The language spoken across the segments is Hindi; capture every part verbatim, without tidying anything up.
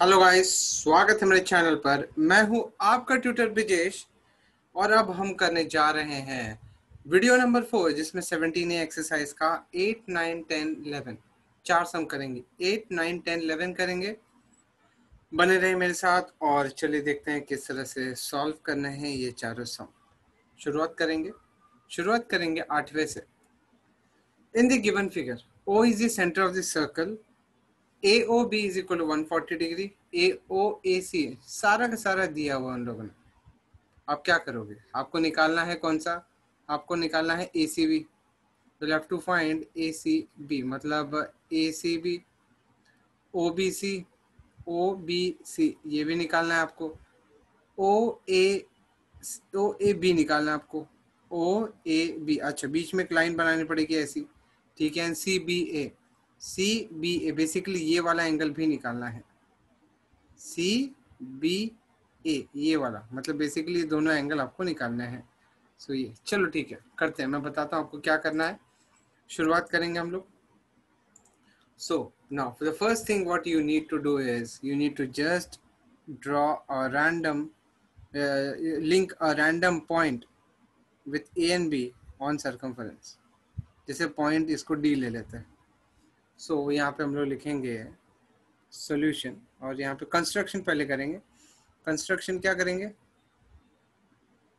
हेलो गाइस, स्वागत है मेरे चैनल पर। मैं हूं आपका ट्यूटर ब्रिजेश और अब हम करने जा रहे हैं वीडियो नंबर फोर, जिसमें सत्रह ए एक्सरसाइज का आठ, नौ, दस, ग्यारह चार सम करेंगे। आठ, नौ, दस, ग्यारह करेंगे। बने रहे मेरे साथ और चलिए देखते हैं किस तरह से सॉल्व करने हैं ये चारों सम। शुरुआत करेंगे शुरुआत करेंगे आठवें से। In the given figure O is the centre of the circle, A O B is equal to एक सौ चालीस डिग्री, A O A C सारा का सारा दिया हुआ उन लोगों ने। आप क्या करोगे? आपको निकालना है कौन सा? आपको निकालना है A C B। You'll have to find A C B, मतलब A C B, O B C, O B C ये भी निकालना है आपको। O A B निकालना है आपको, O A B। अच्छा, बीच में एक लाइन बनानी पड़ेगी ऐसी, ठीक है। And C B A, C B A basically ये वाला एंगल भी निकालना है, सी बी ए ये वाला, मतलब बेसिकली दोनों एंगल आपको निकालना है। सो so ये चलो ठीक है, करते हैं। मैं बताता हूँ आपको क्या करना है। शुरुआत करेंगे हम लोग। So now for the first thing what you need to do is you need to just draw a random link a random point with A and B on circumference. जैसे पॉइंट इसको डी ले लेते हैं। सो so, यहाँ पे हम लोग लिखेंगे सॉल्यूशन और यहाँ पे कंस्ट्रक्शन पहले करेंगे। कंस्ट्रक्शन क्या करेंगे?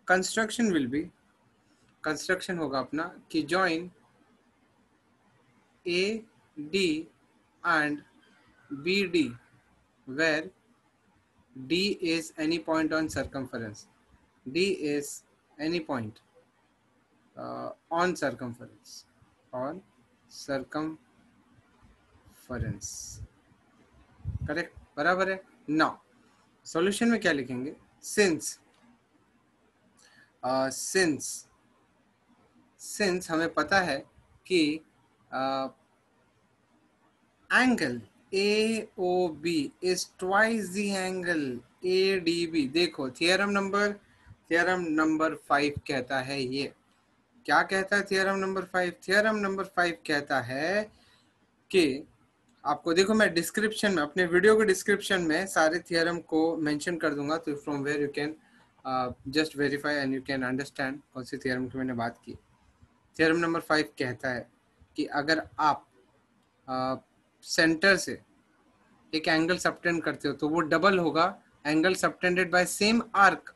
कंस्ट्रक्शन विल बी कंस्ट्रक्शन होगा अपना कि join A D and B D where D is any point on circumference. D is any point on circumference on circum correct, बराबर है। नाउ सॉल्यूशन में क्या लिखेंगे? सिंस सिंस सिंस हमें पता है कि angle A O B is twice the angle A D B. देखो, theorem number theorem number five कहता है ये। क्या कहता है theorem number five? Theorem number five कहता है कि आपको, देखो मैं डिस्क्रिप्शन में, अपने वीडियो के डिस्क्रिप्शन में सारे थियरम को मेंशन कर दूंगा, तो from where you can just verify and you can understand कौन से थियरम की मैंने बात की। थियरम नंबर फाइव कहता है कि अगर आप सेंटर uh, से एक एंगल सबटेंड करते हो तो वो डबल होगा angle subtended by same arc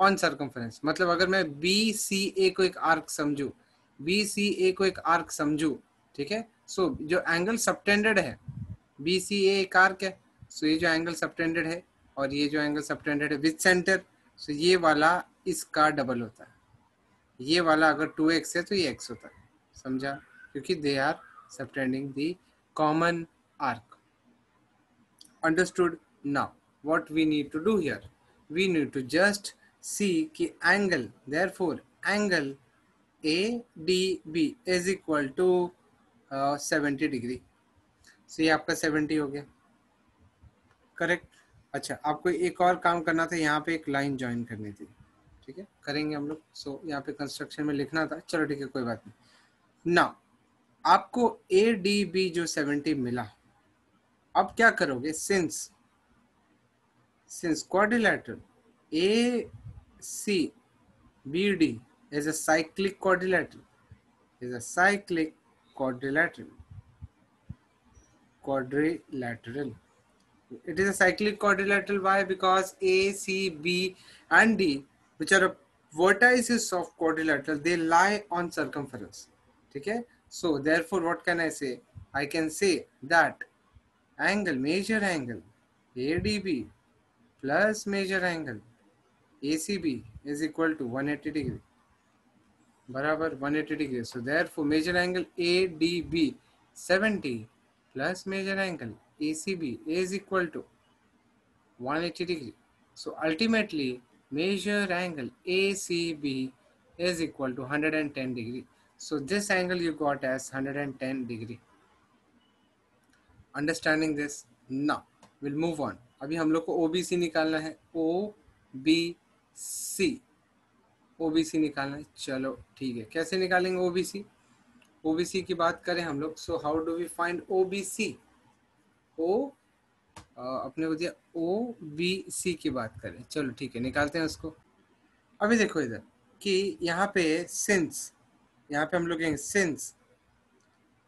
on circumference. मतलब अगर मैं बी सी ए को एक आर्क समझू बी सी ए को एक आर्क समझू ठीक है। सो so, जो एंगल सबटेंडेड है, बी सी ए एक आर्क है। सो so, ये जो एंगल सबटेंडेड है और ये जो एंगल सबटेंडेड है विद सेंटर, सो ये वाला इसका डबल होता है। ये वाला अगर टू एक्स है तो ये एक्स होता है, समझा? क्योंकि they are subtending the common arc. Understood? Now what we need to do here, we need to just see कि angle, therefore angle A D B is equal to seventy degree. So ये आपका सेवेंटी हो गया, करेक्ट। अच्छा, आपको एक और काम करना था, यहाँ पे एक लाइन ज्वाइन करनी थी, ठीक है, करेंगे हम लोग। सो so, यहाँ पे कंस्ट्रक्शन में लिखना था, चलो ठीक है, कोई बात नहीं। ना आपको ए डी बी जो सेवेंटी मिला, अब क्या करोगे? Since since quadrilateral A C B D is a cyclic quadrilateral is a cyclic quadrilateral quadrilateral it is a cyclic quadrilateral. Why? Because A, C, B and D, which are vertices of quadrilateral, they lie on circumference, okay? So therefore what can I say? I can say that angle, major angle A D B plus major angle A C B is equal to one hundred eighty degree, बराबर one hundred eighty degree. So therefore measure angle A D B seventy plus major angle A C B is equal to one hundred eighty degree. So ultimately measure angle A C B is equal to one hundred ten degree. So this angle you got as one hundred ten degree. Understanding this? Now will move on. अभी हम लोग को ओ बी सी निकालना है, O B C O B C निकालना है। चलो ठीक है, कैसे निकालेंगे O B C? O B C की बात करें हम लोग। So how do we find O B C? O अपने को दिया ओ बी सी की बात करें। चलो ठीक है, निकालते हैं उसको। अभी देखो इधर कि यहाँ पे सिंस, यहाँ पे हम लोग कहेंगे since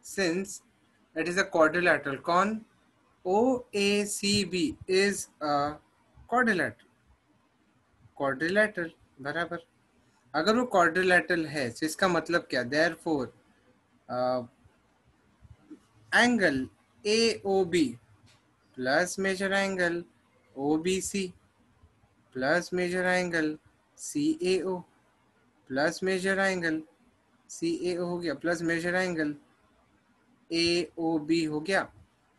since it is a quadrilateral. कौन? O A C B is a quadrilateral. Quadrilateral बराबर, अगर वो क्वाड्रिलैटरल है तो इसका मतलब क्या? Therefore angle A O B plus major angle O B C plus major angle C A O plus major angle C A O हो गया, plus major angle A O B हो गया,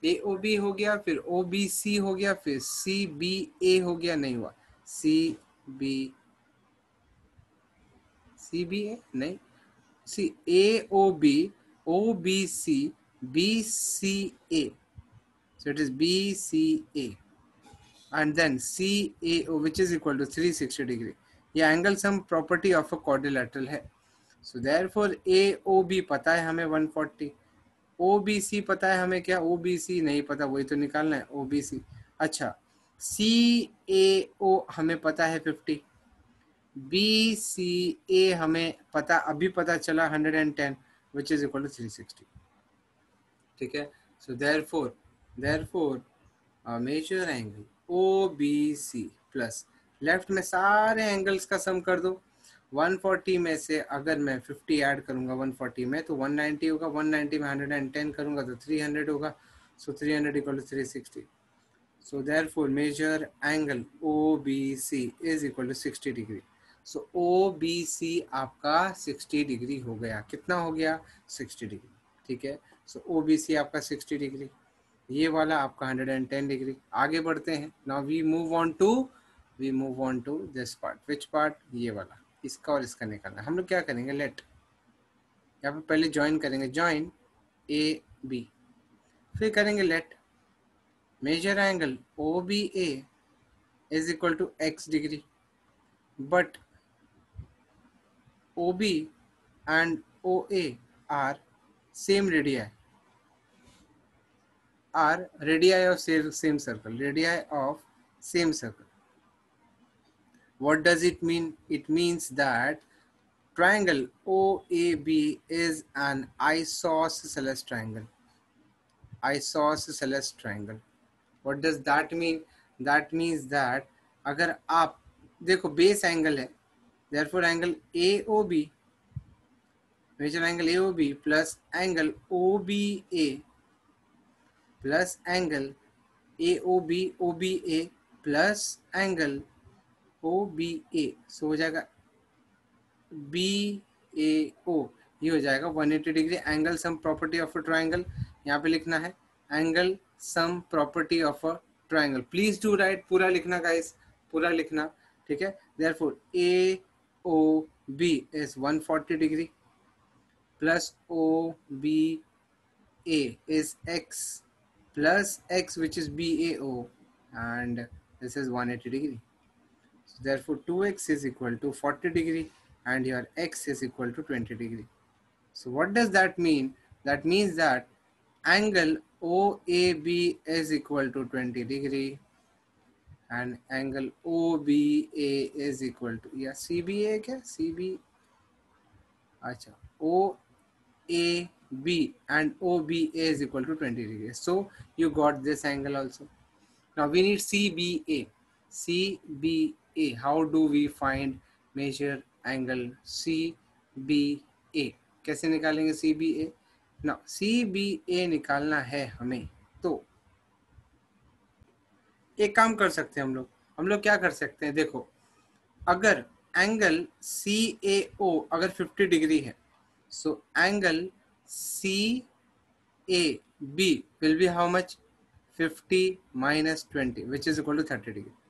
ए ओ बी हो गया, फिर ओ बी सी हो गया, फिर सी बी ए हो गया, नहीं हुआ सी बी सी बी ए नहीं C A O B O B C B C A, so it is B C A and then C A O which is equal to three hundred sixty degree. ये angle sum property of a quadrilateral है। So therefore A O B पता है हमें one forty, O B C पता है हमें क्या? ओ बी सी नहीं पता, वही तो निकालना है ओ बी सी। अच्छा, सी ए ओ हमें पता है fifty, बी सी ए हमें पता अभी पता चला one ten which is equal to three sixty. ठीक है, so therefore therefore a major angle O B C plus left में सारे एंगल्स का सम कर दो। one forty में से अगर मैं fifty ऐड करूंगा one forty में तो one ninety होगा, one ninety में one ten करूंगा तो three hundred होगा, so three hundred equal to three sixty. So therefore major angle O B C is equal to sixty degree. So O B C आपका sixty degree हो गया। कितना हो गया? sixty degree। ठीक है, so O B C आपका sixty degree, ये वाला आपका one ten degree। आगे बढ़ते हैं। Now we move on to we move on to this part. Which part? ये वाला, इसका और इसका निकालना। हम लोग क्या करेंगे? लेट, यहाँ पे पहले ज्वाइन करेंगे, ज्वाइन ए बी, फिर करेंगे let measure angle O B A is equal to x degree, but O B and O A are same radii, are radii of same circle, radii of same circle. What does it mean? It means that triangle O A B is an isosceles triangle. Isosceles triangle. What does that mean? That means that अगर आप देखो base angle है, therefore angle A O B, major angle A O B plus angle O B A plus angle A O B O B A plus angle O B A, so हो जाएगा बी ए ओ, ये हो जाएगा one eighty degree. Angle sum property of a triangle, यहाँ पे लिखना है angle sum property of a triangle. Please do write, पूरा लिखना गाइस, पूरा लिखना। ठीक है, therefore A O B is one forty degree plus O B A is x plus x which is B A O and this is one eighty degree. Therefore, two x is equal to forty degree, and here x is equal to twenty degree. So, what does that mean? That means that angle O A B is equal to twenty degree, and angle O B A is equal to yeah C B A क्या C B? अच्छा, O A B and O B A is equal to twenty degree. So you got this angle also. Now we need C B A. C B A. How do we find major angle C B A? कैसे निकालेंगे C B A? Now C B A निकालना है हमें, तो एक काम कर सकते हैं हम लोग। हम लोग क्या कर सकते हैं? देखो, अगर एंगल C A O अगर fifty डिग्री है, so angle C A B will be how much? fifty minus twenty, which is equal to thirty degree.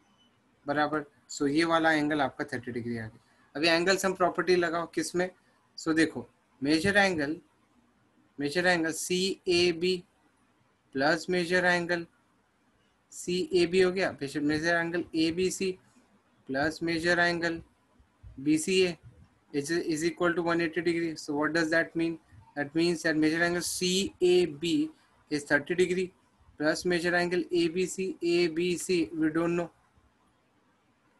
बराबर, सो so, ये वाला एंगल आपका thirty डिग्री आ गया। अभी एंगल सम प्रॉपर्टी लगाओ किसमें? सो so, देखो measure angle measure angle C A B plus major angle C A B हो गया, measure angle A B C plus major angle B C A is equal to one eighty degree. So what does that mean? That means that measure angle C A B is thirty degree plus major angle A B C, A B C we don't know,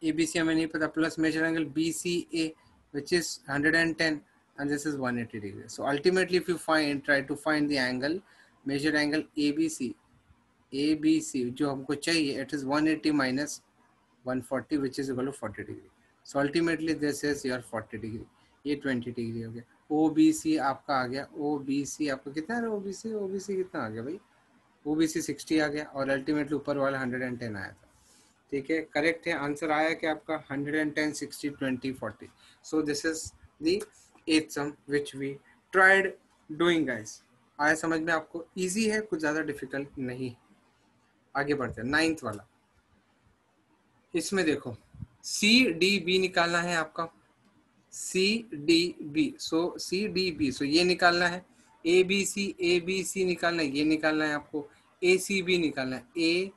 A B सी हमें नहीं पता, plus major angle B C A which is one hundred ten and this is one hundred eighty degree. So ultimately if you find, try to find the angle, measure angle A B C, A B C जो हमको चाहिए, it is one hundred eighty minus one hundred forty which is equal to forty degree. So ultimately this is your forty degree. ये twenty degree हो गया. O B C आपका आ गया, O B C आपका कितना है, O B C O B C कितना आ गया भाई, O B C sixty आ गया और ultimately ऊपर वाला one hundred ten आया था. ठीक है, करेक्ट है, आंसर आया कि आपका one hundred ten, sixty, twenty, forty. So this is the eighth sum which we tried doing guys. आया समझ में आपको, इजी है, कुछ ज्यादा डिफिकल्ट नहीं है. आगे बढ़ते हैं नाइन्थ वाला. इसमें देखो सी डी बी निकालना है आपका, C D B, so C D B, so ये निकालना है, A B C, A B C निकालना है, ये निकालना है आपको, ए सी बी निकालना है, ए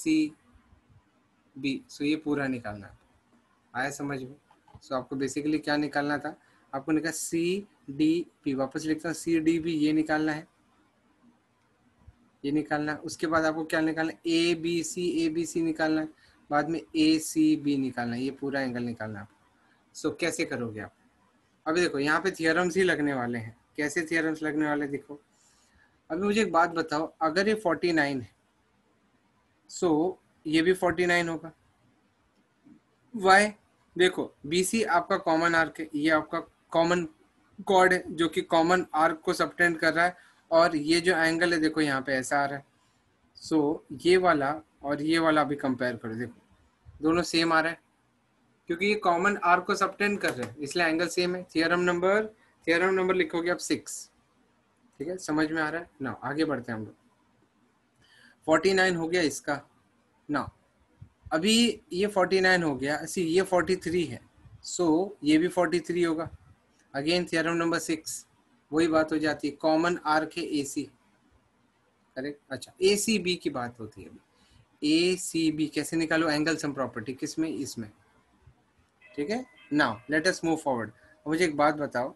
सी बी, सो ये पूरा निकालना है. आया समझ में. सो आपको बेसिकली क्या निकालना था, आपको निकाला सी डी बी, वापस लिखता हूँ सी डी बी, ये निकालना है, ये निकालना है, उसके बाद आपको क्या निकालना है, A B C, A B C निकालना है, बाद में ए सी बी निकालना है, ये पूरा एंगल निकालना है आपको. सो कैसे करोगे आप, अभी देखो यहाँ पे थियरम्स ही लगने वाले हैं. कैसे थियरम्स लगने वाले देखो, अभी मुझे एक बात बताओ, अगर ये फोर्टी नाइन है सो so, ये भी फोर्टी नाइन होगा. वाई देखो बी सी आपका कॉमन आर्क है, ये आपका कॉमन कॉर्ड है जो कि कॉमन आर्क को सबटेंड कर रहा है, और ये जो एंगल है देखो यहाँ पे ऐसा आ रहा है. सो so, ये वाला और ये वाला भी कंपेयर करो, देखो दोनों सेम आ रहा है क्योंकि ये कॉमन आर्क को सबटेंड कर रहे हैं, इसलिए एंगल सेम है. थियरम नंबर थियरम नंबर लिखोगे आप सिक्स. ठीक है, समझ में आ रहा है ना. आगे बढ़ते हैं हम लोग. फोर्टी नाइन हो गया इसका ना, अभी ये फोर्टी नाइन हो गया, ऐसी ये फोर्टी थ्री है, सो so, ये भी फोर्टी थ्री होगा. अगेन थियरम नंबर सिक्स, वही बात हो जाती है, कॉमन आर्क है ए सी, करेक्ट. अच्छा ए सी बी की बात होती है अभी, ए सी बी कैसे निकालो, एंगल सम प्रॉपर्टी किसमें, इसमें. ठीक है, now let us move forward. मुझे एक बात बताओ,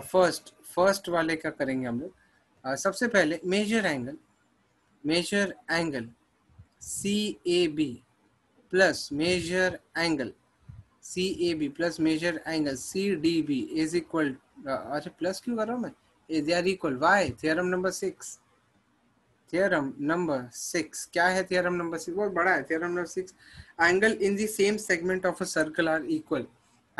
फर्स्ट uh, फर्स्ट वाले का करेंगे हम लोग. uh, सबसे पहले measure angle, measure angle C A B plus major angle C A B plus major angle C D B is equal, अरे प्लस क्यों कर रहा हूँ मैं, they are equal. Why theorem number six, theorem number six क्या है, थियरम नंबर सिक्स बहुत बड़ा है. Theorem number six, angle in the same segment of a circle are equal,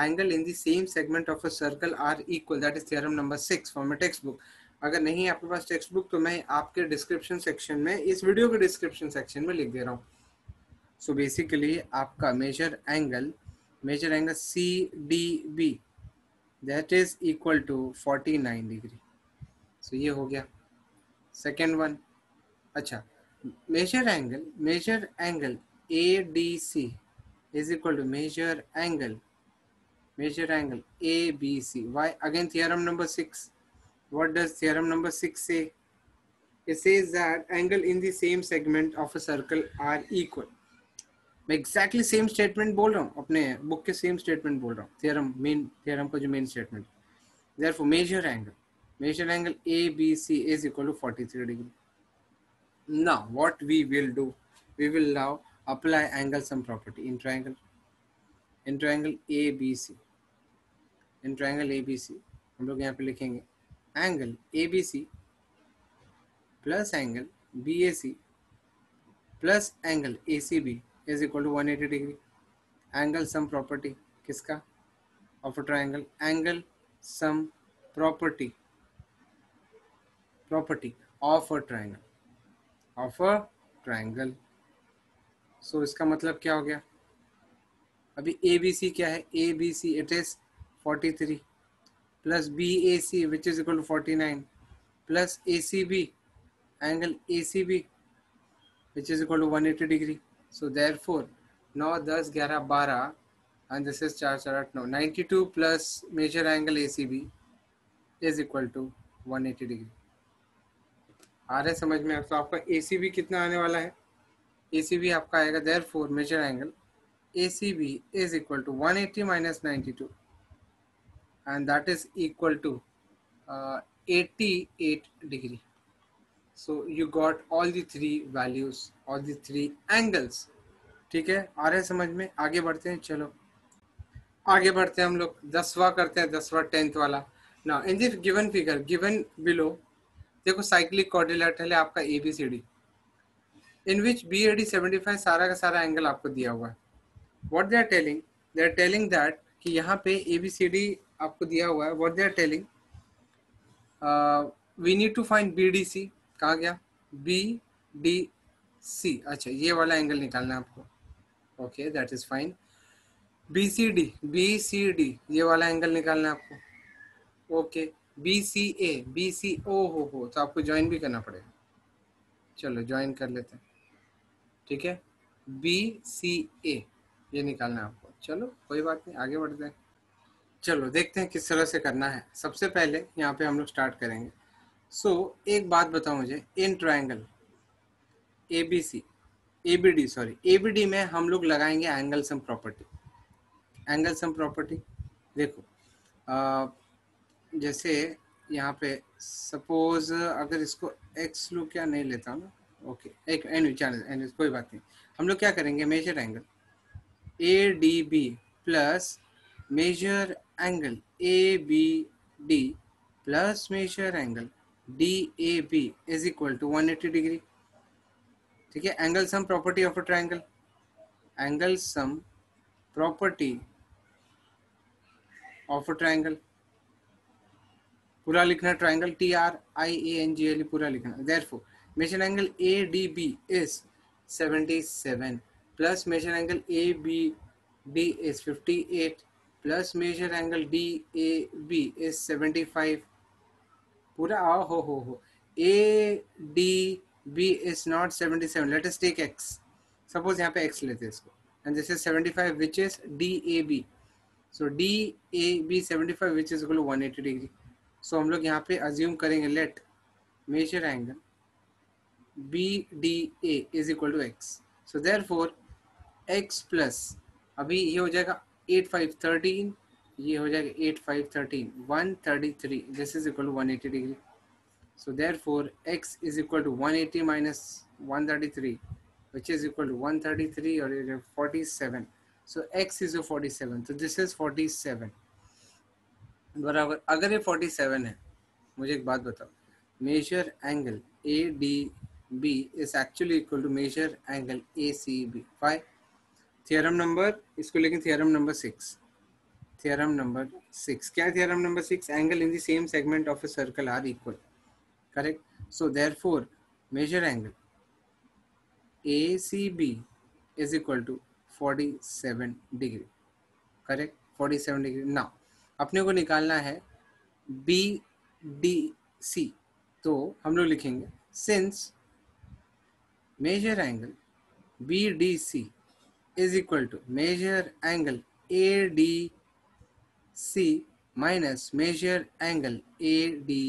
angle in the same segment of a circle are equal, that is theorem number six from a textbook. अगर नहीं आपके पास टेक्स्ट बुक तो मैं आपके डिस्क्रिप्शन सेक्शन में, इस वीडियो के डिस्क्रिप्शन सेक्शन में लिख दे रहा हूँ. सो बेसिकली आपका measure angle, measure angle C D B that is equal to forty nine degree. So ये हो गया सेकेंड वन. अच्छा measure angle, measure angle A D C is equal to measure angle, measure angle A B C. Why again theorem number six, what does theorem number six say? It says that angle in the same segment of a circle are equal. मैं exactly same statement बोल रहा हूँ, अपने book के same statement बोल रहा हूँ, theorem main, theorem का जो main statement. Therefore measure angle, measure angle A B C is equal to forty three degree. Now what we will do, we will now apply angle sum property in triangle, in triangle A B C, in triangle A B C हम लोग यहाँ पे लिखेंगे angle A B C plus angle B A C plus angle A C B is equal to one hundred eighty degree. Angle sum property किसका, of a triangle, angle sum property, property of a triangle, of a triangle. So इसका मतलब क्या हो गया, अभी ए बी सी क्या है, A B C it is forty three plus B A C which is equal to forty nine plus A C B, angle A C B which is equal to one eighty degree. So therefore नौ दस ग्यारह बारह एंड दिस इज चार चार आठ नौ, ninety two plus major angle A C B is equal to one eighty degree. आ रहे समझ में. तो आपका ए सी बी कितना आने वाला है, ए सी बी आपका आएगा, therefore measure angle A C B is equal to one eighty minus ninety two and that is equal to uh, eighty eight degree. So you got all the three values, all the three angles. ठीक है, आ रहे समझ में? आगे बढ़ते हैं, चलो आगे बढ़ते हैं हम लोग। दसवा करते हैं, दसवा टेंथ वाला। ना in this given figure, given below, देखो साइक्लिक क्वाड्रिलेटरल है आपका A B C D, in which B A D seventy five सारा का सारा एंगल आपको दिया हुआ है। What they are telling, they are telling that कि यहाँ पे ए बी सी डी आपको दिया हुआ है। What they are telling, we need to find B D C, कहाँ गया बी डी सी, अच्छा ये वाला एंगल निकालना है आपको। Okay that is fine. B C D, B C D ये वाला एंगल निकालना है आपको। Okay B C A, B C O हो हो तो आपको ज्वाइन भी करना पड़ेगा, चलो ज्वाइन कर लेते हैं। ठीक है, बी सी ए ये निकालना है आपको, चलो कोई बात नहीं आगे बढ़ते हैं। चलो देखते हैं किस तरह से करना है। सबसे पहले यहाँ पे हम लोग स्टार्ट करेंगे। सो so, एक बात बताओ मुझे, in triangle A B C, A B D sorry A B D में हम लोग लगाएंगे angle sum property. Angle sum property देखो, आ, जैसे यहाँ पे सपोज अगर इसको एक्स लू क्या नहीं लेता हूँ ना, ओके एक एन एन कोई बात नहीं, हम लोग क्या करेंगे, measure angle A D B plus major angle A B D plus major angle D A B is equal to one eighty degree. ठीक है, angle sum property of a triangle, angle sum property of a triangle, पूरा लिखना triangle T R I A N G L पूरा लिखना। Therefore measure angle A D B is seventy seven plus major angle A B D is fifty eight plus major angle D A B is seventy five, पूरा आ हो हो हो। A D B is not seventy seven, let us take x, suppose यहाँ पे एक्स लेते हैं इसको, and this is seventy-five which is D A B, so D A B seventy-five which is equal to one eighty degree. So हम लोग यहाँ पे assume करेंगे let measure angle B D A is equal to x, so therefore x plus अभी ये हो जाएगा eight five thirteen, ये हो जाएगा eight five thirteen one thirty-three, this is equal to one eighty degree, so therefore x is equal to one eighty minus one thirty-three which is equal to one thirty-three or forty-seven. So x is a forty-seven. So this is forty-seven. बराबर, अगर ये forty-seven है, मुझे एक बात बताओ, measure angle A D B is actually equal to measure angle A C B. Why? Theorem number, इसको लेकिन theorem number six. Theorem number six. क्या theorem number six? Angle in the same segment of a circle are equal. Correct? So therefore, measure angle A C B is equal to forty-seven degree, correct? forty-seven degree. Now, अपने को निकालना है B D C, तो हम लोग लिखेंगे since major angle B D C is equal to major angle A D C minus major angle A D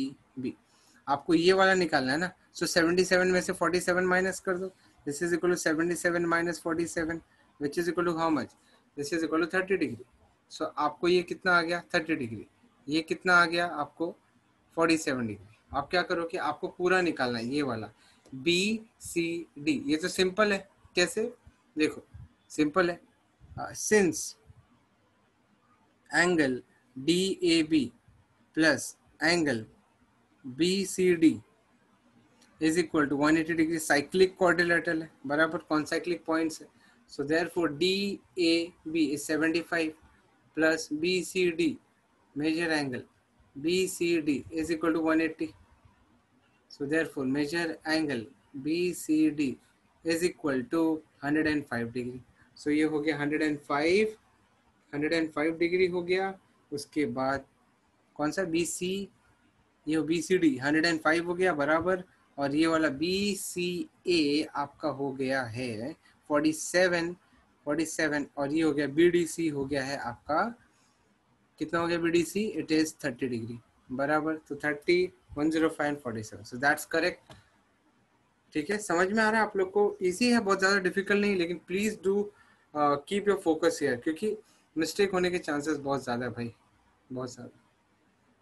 B. आपको ये वाला निकालना है ना, so seventy-seven में से forty-seven minus कर दो. This is equal to seventy-seven minus forty-seven, which is equal to how much? This is equal to thirty degree. So आपको ये कितना आ गया? thirty degree. ये कितना आ गया? आपको forty-seven degree. आप क्या करो कि आपको पूरा निकालना है ये वाला B C D. ये तो सिंपल है, कैसे? देखो सिंपल है, uh, since angle D A B plus angle B C D is equal to one eighty degree, cyclic quadrilateral है, बराबर concyclic points है, so therefore D A B is seventy-five plus B C D major angle B C D is equal to one eighty, so therefore major angle B C D is equal to one oh five degree. So ये हो गया one oh five, one oh five degree हो गया, उसके बाद कौन सा B C, ये B C D one oh five हो गया बराबर, और ये वाला B C A आपका हो गया है forty-seven, forty-seven, और ये हो गया B D C हो गया है आपका, कितना हो गया B D C? It is thirty degree, बराबर, तो thirty, one oh five and forty-seven, so that's correct. ठीक है, समझ में आ रहा है आप लोग को? इजी है, बहुत ज़्यादा डिफिकल्ट नहीं, लेकिन please do keep your focus here, क्योंकि मिस्टेक होने के चांसेस बहुत ज़्यादा है भाई, बहुत ज़्यादा।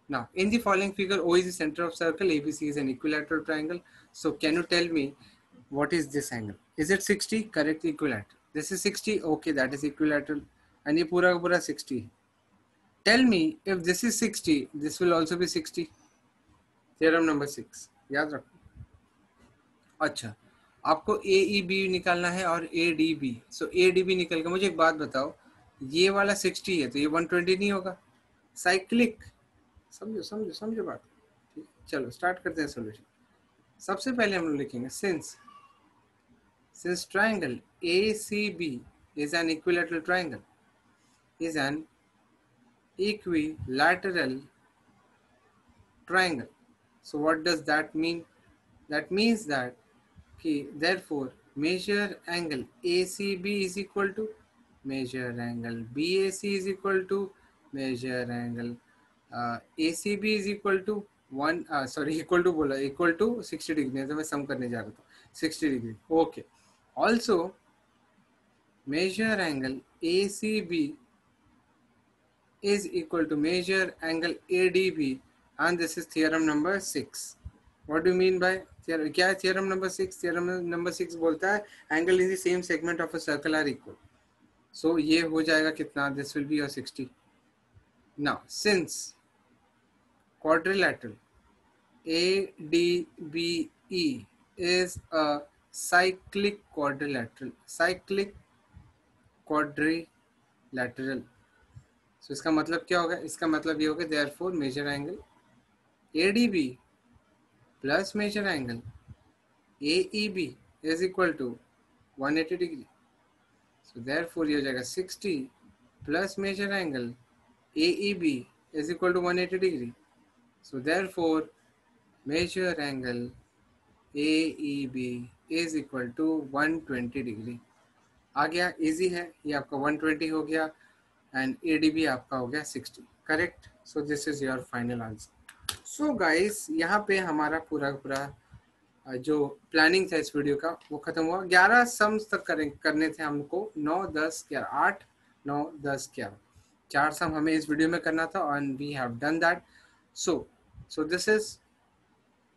Now, in the following figure, O is the center of circle, A B C is an equilateral triangle. So can you tell me what is this angle? Is it sixty? Correct, equilateral. This is sixty. Okay, that is equilateral. And ये पूरा पूरा sixty. Tell me if this is sixty, this will also be sixty. Theorem number six. याद रखो. अच्छा, आपको A E B निकालना है और A D B. So A D B निकल के मुझे एक बात बताओ, ये वाला sixty है तो ये one twenty नहीं होगा. Cyclic. समझो समझो समझो बात. चलो स्टार्ट करते हैं सोल्यूशन. सबसे पहले हम लोग लिखेंगे since since triangle A C B is an equilateral triangle, is an equilateral triangle. So what does that mean? That means that कि therefore measure angle A C B is equal to measure angle B A C is equal to measure angle uh, A C B is equal to one uh, sorry equal to बोला equal to sixty degree. तो मैं सम करने जा रहा था sixty degree. Okay. Also measure angle A C B is equal to measure angle A D B, and this is theorem number six. What do you mean by theorem? क्या है theorem number six? Theorem number six बोलता है angle in the same segment of a circle are equal. So ये हो जाएगा कितना? This will be your sixty. Now since quadrilateral A D B E is a cyclic quadrilateral, cyclic quadrilateral. So इसका मतलब क्या होगा? इसका मतलब ये होगा therefore measure angle A D B plus measure angle A E B is equal to one eighty degree. So therefore ये हो जाएगा sixty plus measure angle A E B is equal to one eighty degree. So therefore measure angle A E B is equal to one twenty degree. आ गया, easy है, ये आपका one twenty हो गया and A D B आपका हो गया sixty. Correct? So this is your final answer. So guys, यहाँ पे हमारा पूरा पूरा जो planning था इस video का वो खत्म हुआ. ग्यारह sums तक करें करने थे हमको, नौ, दस, ग्यारह, आठ, नौ, दस, ग्यारह. चार sum हमें इस video में करना था and we have done that. So, so this is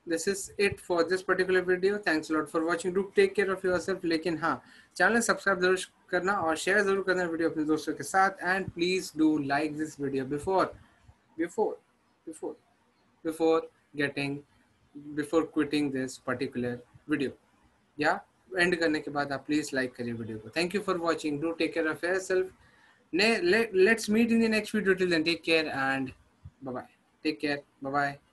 This is it for this particular video. Thanks a lot for watching. Do take care of yourself. लेकिन हाँ, चैनल सब्सक्राइब जरूर करना और शेयर जरूर करना वीडियो अपने दोस्तों के साथ. And please do like this video before, before, before, before getting, before quitting this particular video. या एंड करने के बाद आप प्लीज लाइक करिए वीडियो को. Thank you for watching. Do take care of yourself. Let's meet in the next video. Till then, take care and bye bye. Take care. Bye bye.